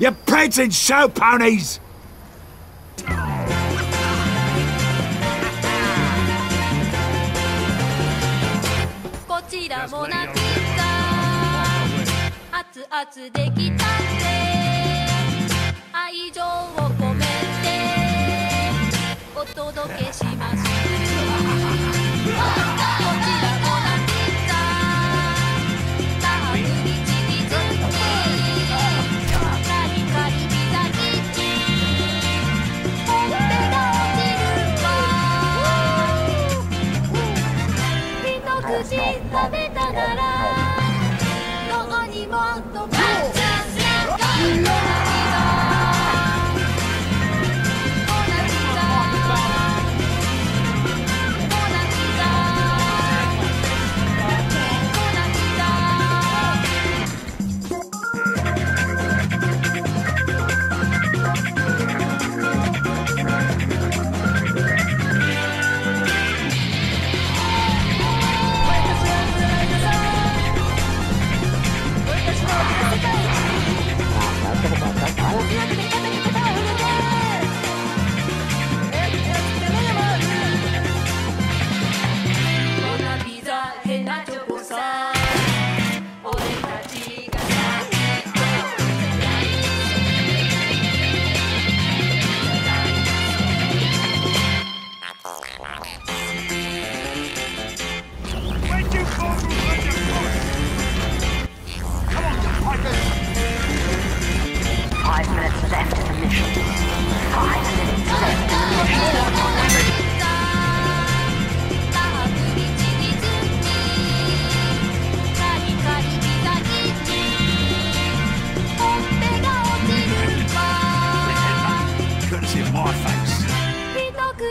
You prancing show ponies!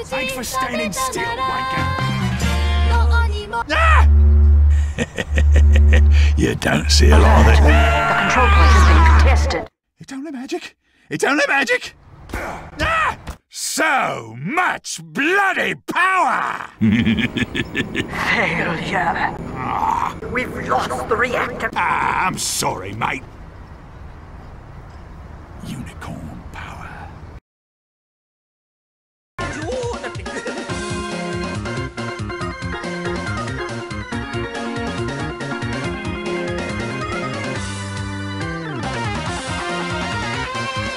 Thanks for standing still, wanker. Ah! You don't see a lot of it. The control point has been contested. It's only magic. It's only magic. Ah! So much bloody power! Failure. We've lost the reactor. Ah, I'm sorry, mate.